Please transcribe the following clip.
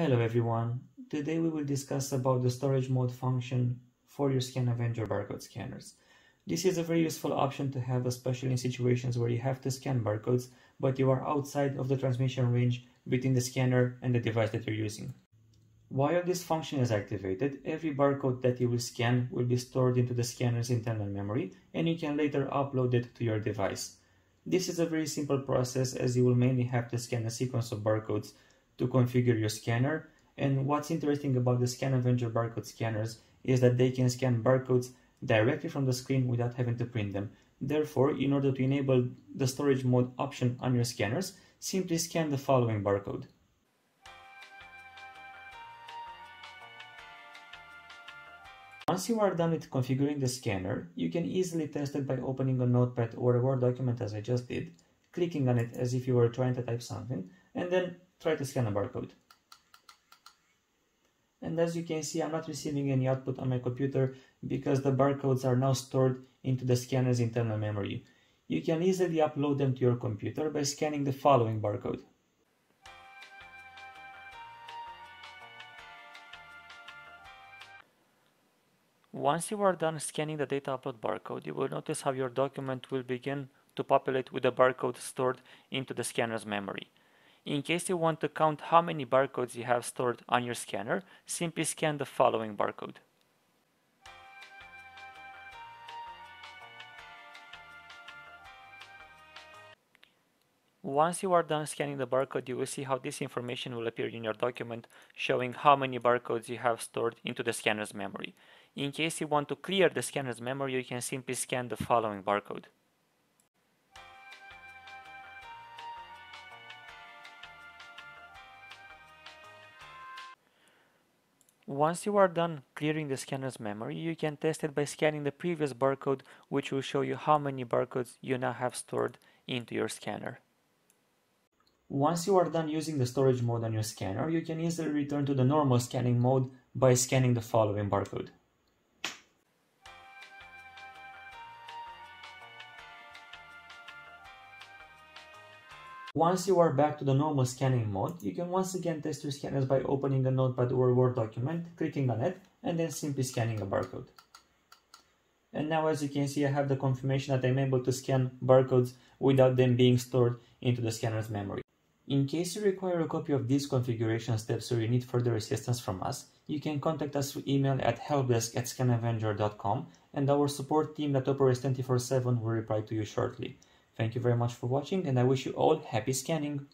Hello everyone, today we will discuss about the storage mode function for your ScanAvenger barcode scanners. This is a very useful option to have, especially in situations where you have to scan barcodes but you are outside of the transmission range between the scanner and the device that you're using. While this function is activated, every barcode that you will scan will be stored into the scanner's internal memory and you can later upload it to your device. This is a very simple process as you will mainly have to scan a sequence of barcodes to configure your scanner, and what's interesting about the ScanAvenger barcode scanners is that they can scan barcodes directly from the screen without having to print them. Therefore, in order to enable the storage mode option on your scanners, simply scan the following barcode. Once you are done with configuring the scanner, you can easily test it by opening a notepad or a Word document as I just did, clicking on it as if you were trying to type something, and then try to scan a barcode. And as you can see, I'm not receiving any output on my computer because the barcodes are now stored into the scanner's internal memory. You can easily upload them to your computer by scanning the following barcode. Once you are done scanning the data upload barcode, you will notice how your document will begin to populate with the barcode stored into the scanner's memory. In case you want to count how many barcodes you have stored on your scanner, simply scan the following barcode. Once you are done scanning the barcode, you will see how this information will appear in your document, showing how many barcodes you have stored into the scanner's memory. In case you want to clear the scanner's memory, you can simply scan the following barcode. Once you are done clearing the scanner's memory, you can test it by scanning the previous barcode, which will show you how many barcodes you now have stored into your scanner. Once you are done using the storage mode on your scanner, you can easily return to the normal scanning mode by scanning the following barcode. Once you are back to the normal scanning mode, you can once again test your scanners by opening a notepad or a Word document, clicking on it, and then simply scanning a barcode. And now, as you can see, I have the confirmation that I'm able to scan barcodes without them being stored into the scanner's memory. In case you require a copy of these configuration steps or you need further assistance from us, you can contact us through email at helpdesk@scanavenger.com, and our support team that operates 24/7 will reply to you shortly. Thank you very much for watching, and I wish you all happy scanning!